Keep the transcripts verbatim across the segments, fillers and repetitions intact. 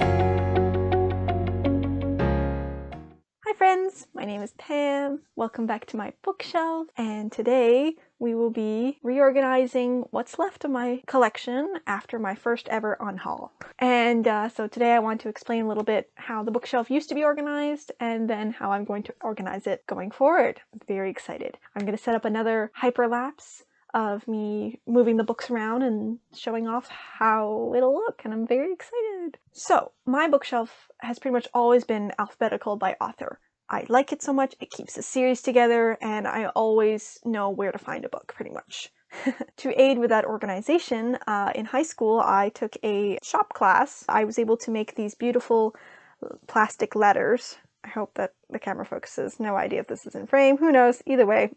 Hi friends, my name is Pam. Welcome back to my bookshelf, and today we will be reorganizing what's left of my collection after my first ever unhaul. And uh, so today I want to explain a little bit how the bookshelf used to be organized and then how I'm going to organize it going forward. I'm very excited. I'm going to set up another hyperlapse of me moving the books around and showing off how it'll look, and I'm very excited. So my bookshelf has pretty much always been alphabetical by author. I like it so much, it keeps the series together, and I always know where to find a book, pretty much. To aid with that organization, uh, in high school I took a shop class. I was able to make these beautiful plastic letters. I hope that the camera focuses. No idea if this is in frame, who knows, either way.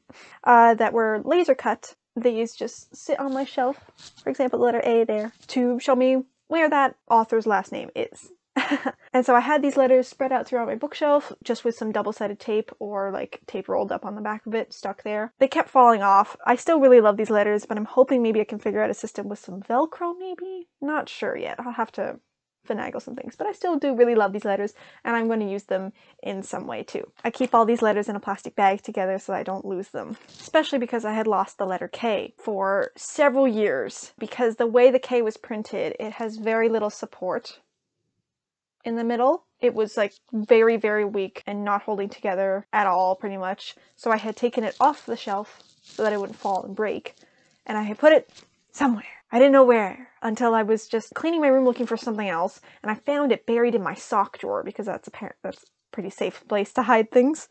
Uh, that were laser cut. These just sit on my shelf, for example the letter A there, to show me where that author's last name is. And so I had these letters spread out throughout my bookshelf, just with some double-sided tape or like tape rolled up on the back of it, stuck there. They kept falling off. I still really love these letters, but I'm hoping maybe I can figure out a system with some Velcro maybe? Not sure yet. I'll have to finagle some things, but I still do really love these letters, and I'm going to use them in some way too. I keep all these letters in a plastic bag together so that I don't lose them, especially because I had lost the letter K for several years because the way the K was printed, it has very little support in the middle. It was like very, very weak and not holding together at all, pretty much. So I had taken it off the shelf so that it wouldn't fall and break, and I had put it somewhere. I didn't know where until I was just cleaning my room looking for something else, and I found it buried in my sock drawer because that's apparent that's a pretty safe place to hide things.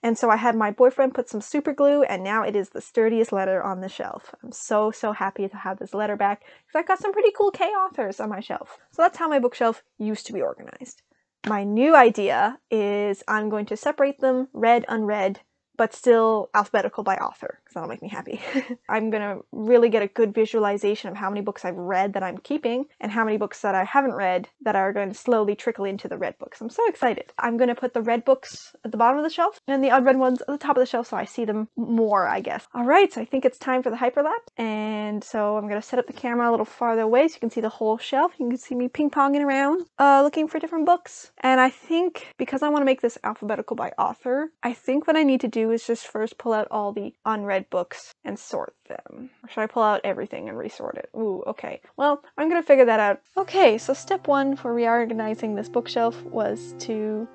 And so I had my boyfriend put some super glue, and now it is the sturdiest letter on the shelf. I'm so, so happy to have this letter back because I got some pretty cool K authors on my shelf. So that's how my bookshelf used to be organized. My new idea is I'm going to separate them read, unread, but still alphabetical by author, because that'll make me happy. I'm gonna really get a good visualization of how many books I've read that I'm keeping and how many books that I haven't read that are going to slowly trickle into the read books. I'm so excited. I'm gonna put the read books at the bottom of the shelf and the unread ones at the top of the shelf so I see them more, I guess. All right, so I think it's time for the hyperlapse. And so I'm gonna set up the camera a little farther away so you can see the whole shelf. You can see me ping-ponging around, uh, looking for different books. And I think because I wanna make this alphabetical by author, I think what I need to do is just first pull out all the unread books and sort them. Or should I pull out everything and resort it? Ooh, okay. Well, I'm gonna figure that out. Okay, so step one for reorganizing this bookshelf was to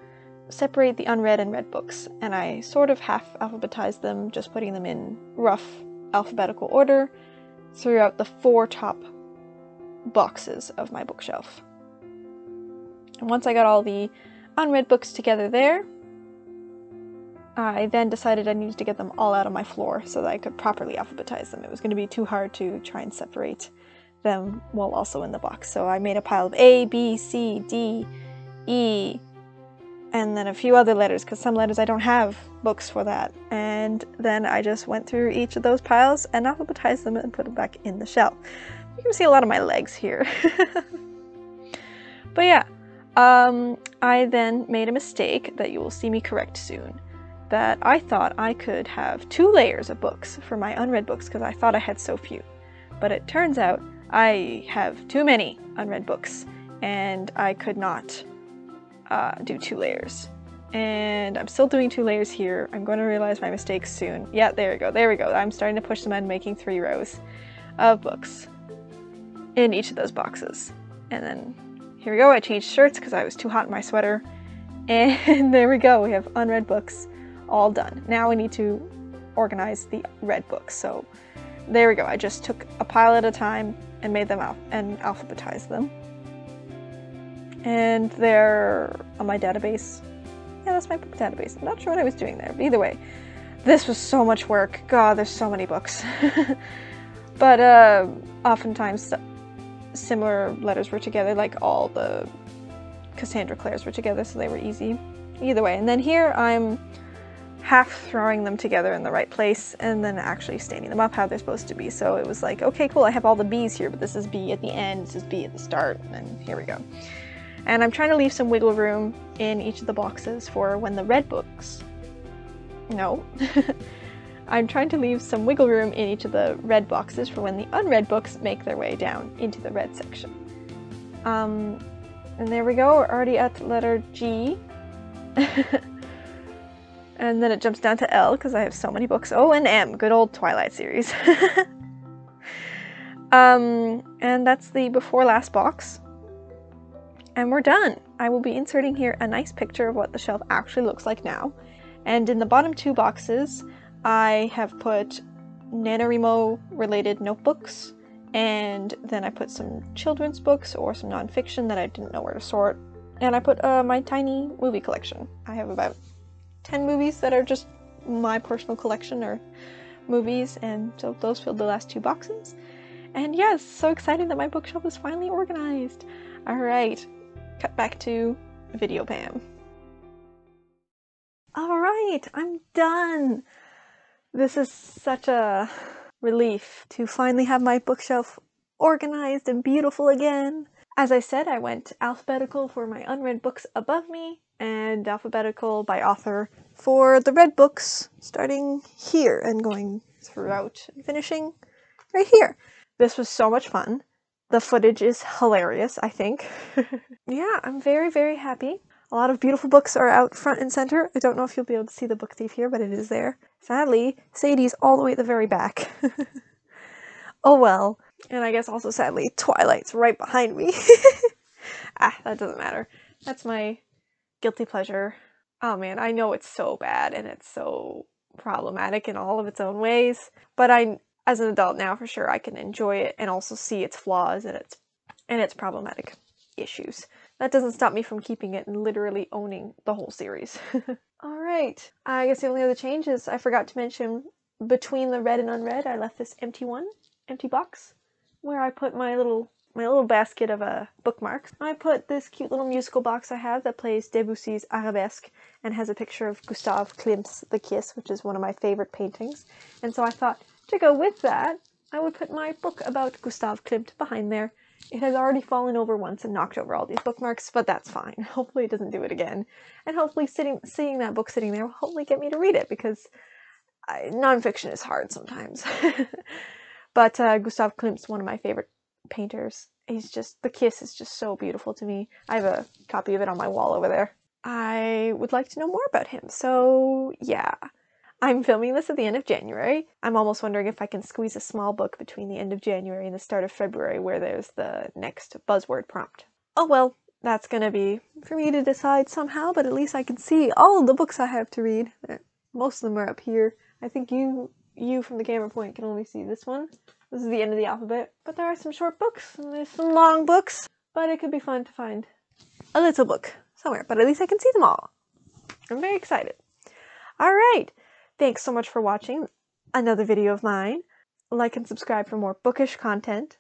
separate the unread and read books, and I sort of half alphabetized them, just putting them in rough alphabetical order throughout the four top boxes of my bookshelf. And once I got all the unread books together there, I then decided I needed to get them all out on my floor so that I could properly alphabetize them. It was going to be too hard to try and separate them while also in the box. So I made a pile of A, B, C, D, E, and then a few other letters, because some letters I don't have books for that. And then I just went through each of those piles and alphabetized them and put them back in the shelf. You can see a lot of my legs here. But yeah, um, I then made a mistake that you will see me correct soon. That I thought I could have two layers of books for my unread books because I thought I had so few. But it turns out I have too many unread books and I could not uh, do two layers. And I'm still doing two layers here. I'm going to realize my mistakes soon. Yeah, there we go, there we go. I'm starting to push them and making three rows of books in each of those boxes. And then here we go, I changed shirts because I was too hot in my sweater. And there we go, we have unread books. All done. Now we need to organize the read books. So there we go. I just took a pile at a time and made them out and alphabetized them. And they're on my database. Yeah, that's my book database. I'm not sure what I was doing there, but either way, this was so much work. God, there's so many books. But uh, oftentimes similar letters were together, like all the Cassandra Claires were together, so they were easy. Either way. And then here I'm half throwing them together in the right place and then actually standing them up how they're supposed to be. So it was like, okay, cool, I have all the B's here, but this is B at the end, this is B at the start, and here we go. And I'm trying to leave some wiggle room in each of the boxes for when the read books... No. I'm trying to leave some wiggle room in each of the read boxes for when the unread books make their way down into the read section. Um, And there we go, we're already at letter G. And then it jumps down to L because I have so many books. Oh, and M, good old Twilight series. um, and that's the before last box. And we're done. I will be inserting here a nice picture of what the shelf actually looks like now. And in the bottom two boxes, I have put NaNoWriMo related notebooks, and then I put some children's books or some nonfiction that I didn't know where to sort. And I put uh, my tiny movie collection. I have about ten movies that are just my personal collection or movies, and so those filled the last two boxes. And yes, so exciting that my bookshelf is finally organized. All right, cut back to video Pam. All right, I'm done. This is such a relief to finally have my bookshelf organized and beautiful again. As I said, I went alphabetical for my unread books above me, and alphabetical by author for the red books, starting here and going throughout, finishing right here. This was so much fun. The footage is hilarious, I think. Yeah, I'm very, very happy. A lot of beautiful books are out front and center. I don't know if you'll be able to see The Book Thief here, but it is there. Sadly, Sadie's all the way at the very back. Oh well. And I guess also sadly, Twilight's right behind me. Ah, that doesn't matter. That's my guilty pleasure. Oh man, I know it's so bad and it's so problematic in all of its own ways, but I, as an adult now for sure, I can enjoy it and also see its flaws and its, and its problematic issues. That doesn't stop me from keeping it and literally owning the whole series. Alright, I guess the only other change is I forgot to mention between the red and unread I left this empty one, empty box, where I put my little my little basket of uh, bookmarks. I put this cute little musical box I have that plays Debussy's Arabesque and has a picture of Gustave Klimt's The Kiss, which is one of my favorite paintings. And so I thought, to go with that, I would put my book about Gustave Klimt behind there. It has already fallen over once and knocked over all these bookmarks, but that's fine. Hopefully it doesn't do it again. And hopefully sitting, seeing that book sitting there will hopefully get me to read it, because I, nonfiction is hard sometimes. But uh, Gustave Klimt's one of my favorite painters. He's just, The Kiss is just so beautiful to me. I have a copy of it on my wall over there. I would like to know more about him, so yeah. I'm filming this at the end of January. I'm almost wondering if I can squeeze a small book between the end of January and the start of February where there's the next buzzword prompt. Oh well, that's gonna be for me to decide somehow, but at least I can see all the books I have to read. Most of them are up here. I think you you from the camera point can only see this one. This is the end of the alphabet, but there are some short books and there's some long books, but it could be fun to find a little book somewhere, but at least I can see them all. I'm very excited. All right, thanks so much for watching another video of mine. Like and subscribe for more bookish content.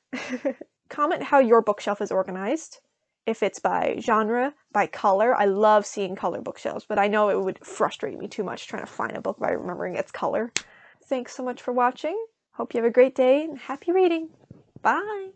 Comment how your bookshelf is organized, if it's by genre, by color. I love seeing color bookshelves, but I know it would frustrate me too much trying to find a book by remembering its color. Thanks so much for watching. Hope you have a great day and happy reading. Bye!